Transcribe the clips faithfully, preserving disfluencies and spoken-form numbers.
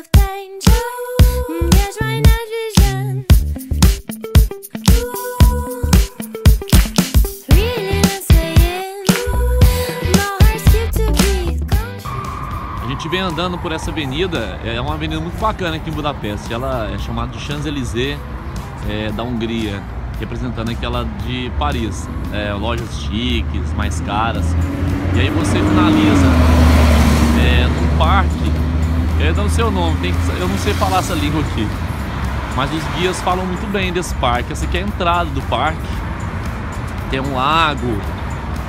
A gente vem andando por essa avenida, é uma avenida muito bacana aqui em Budapeste, ela é chamada de Champs-Élysées é, da Hungria, representando aquela de Paris, é, lojas chiques, mais caras, e aí você finaliza é, num parque, eu não sei o nome, tem que, eu não sei falar essa língua aqui, mas os guias falam muito bem desse parque. Essa aqui é a entrada do parque, tem um lago,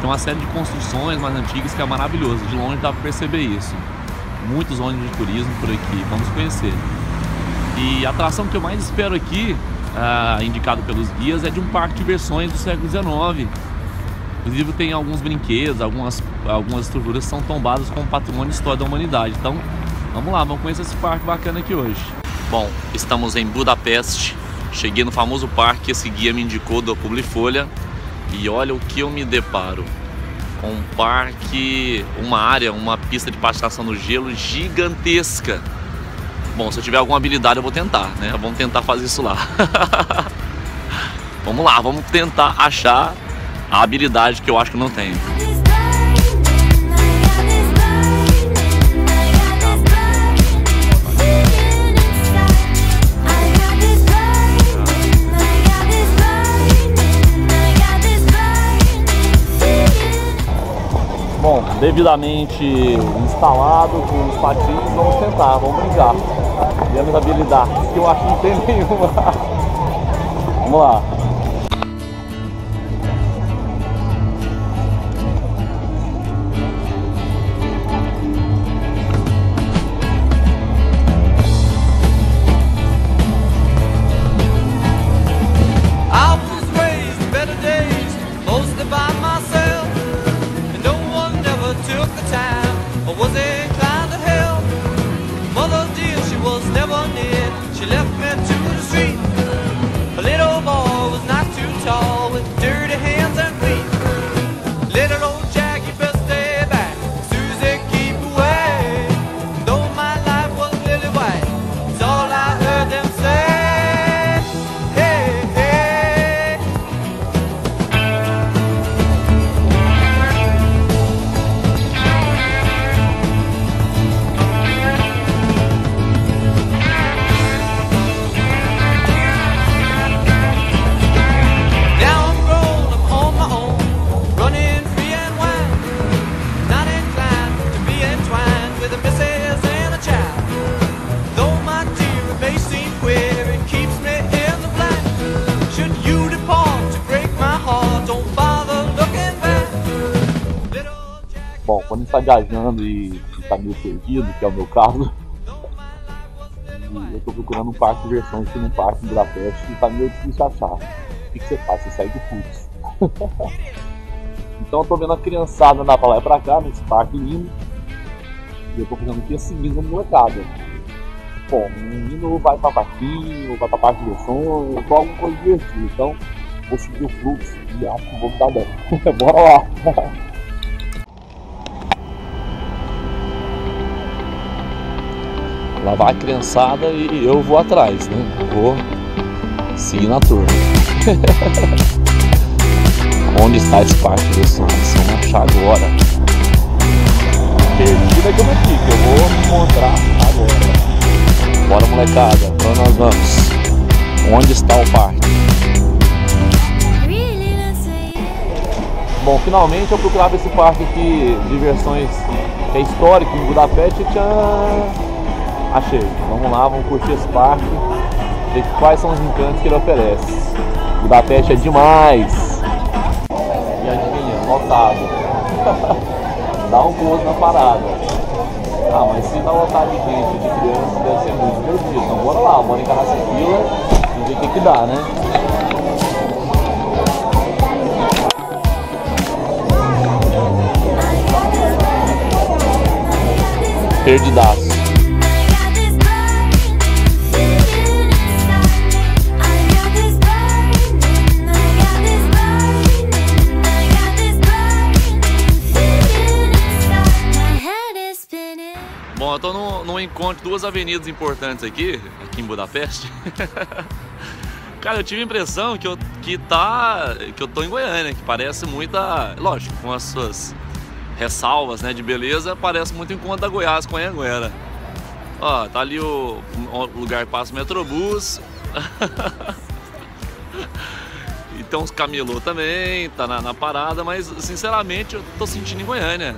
tem uma série de construções mais antigas que é maravilhoso, de longe dá pra perceber isso. Muitos ônibus de turismo por aqui, vamos conhecer. E a atração que eu mais espero aqui, ah, indicado pelos guias, é de um parque de diversões do século dezenove. Inclusive tem alguns brinquedos, algumas, algumas estruturas que são tombadas como patrimônio histórico da humanidade. Então vamos lá, vamos conhecer esse parque bacana aqui hoje. Bom, estamos em Budapeste, cheguei no famoso parque que esse guia me indicou do Publifolha. E olha o que eu me deparo. Um parque, uma área, uma pista de patinação no gelo gigantesca. Bom, se eu tiver alguma habilidade eu vou tentar, né? Vamos tentar fazer isso lá. Vamos lá, vamos tentar achar a habilidade que eu acho que não tenho. Bom, devidamente instalado com os patins, vamos tentar, vamos brincar. Temos habilidades que eu acho que não tem nenhuma. Vamos lá. Bom, quando está viajando e está meio perdido, que é o meu caso, eu estou procurando um parque de diversões aqui num parque em Budapeste e está meio difícil achar. O que, que você faz? Você sai do fluxo. Então eu estou vendo a criançada andar para lá e para cá, nesse parque lindo, e eu estou fazendo aqui assim mesmo, molecada. Bom, o menino vai para parquinho, vai para parque de diversões, eu estou alguma coisa divertida, então vou seguir o fluxo e acho que vou me dar bem. Bora lá! Lá vai a criançada e eu vou atrás, né? Vou seguir na turma. Onde está esse parque de diversões? Vamos achar agora. Perdida que eu não fico, eu vou encontrar agora. Bora, molecada, então nós vamos. Onde está o parque? Bom, finalmente eu procurava esse parque aqui de diversões que é histórico em Budapeste. Tchan! Achei, vamos lá, vamos curtir esse parque, ver quais são os encantos que ele oferece. Budapeste é demais! E adivinha, lotado. Dá um close na parada. Ah, mas se tá lotado de gente, de criança, deve ser muito divertido. Então bora lá, bora encarar essa fila e ver o que que dá, né? Perdidaço. ponte, duas avenidas importantes aqui, aqui em Budapeste. Cara, eu tive a impressão que eu, que, tá, que eu tô em Goiânia, que parece muita... Lógico, com as suas ressalvas, né, de beleza, parece muito o encontro da Goiás com a Anguera. Ó, tá ali o, o lugar que passa o metrobus. E tem uns camelô também, tá na, na parada, mas sinceramente eu tô sentindo em Goiânia.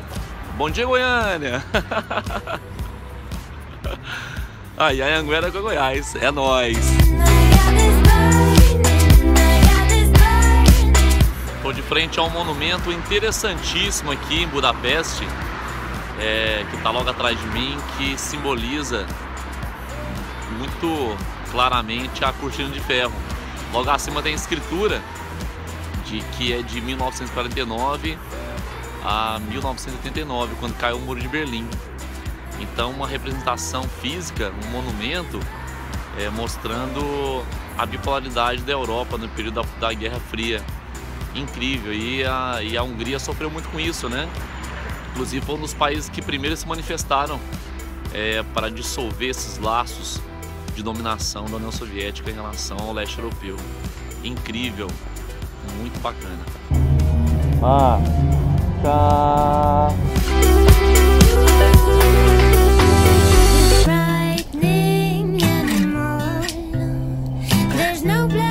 Bom dia, Goiânia! Aí a Anguera com a Goiás, é nóis! Estou de frente a um monumento interessantíssimo aqui em Budapeste, é, que está logo atrás de mim, que simboliza muito claramente a cortina de ferro. Logo acima tem a escritura, de, que é de mil novecentos e quarenta e nove a mil novecentos e oitenta e nove, quando caiu o Muro de Berlim. Então, uma representação física, um monumento, é, mostrando a bipolaridade da Europa no período da, da Guerra Fria. Incrível, e a, e a Hungria sofreu muito com isso, né? Inclusive foi um dos países que primeiro se manifestaram é, para dissolver esses laços de dominação da União Soviética em relação ao leste europeu. Incrível, muito bacana. Ah, tá. There's no blood.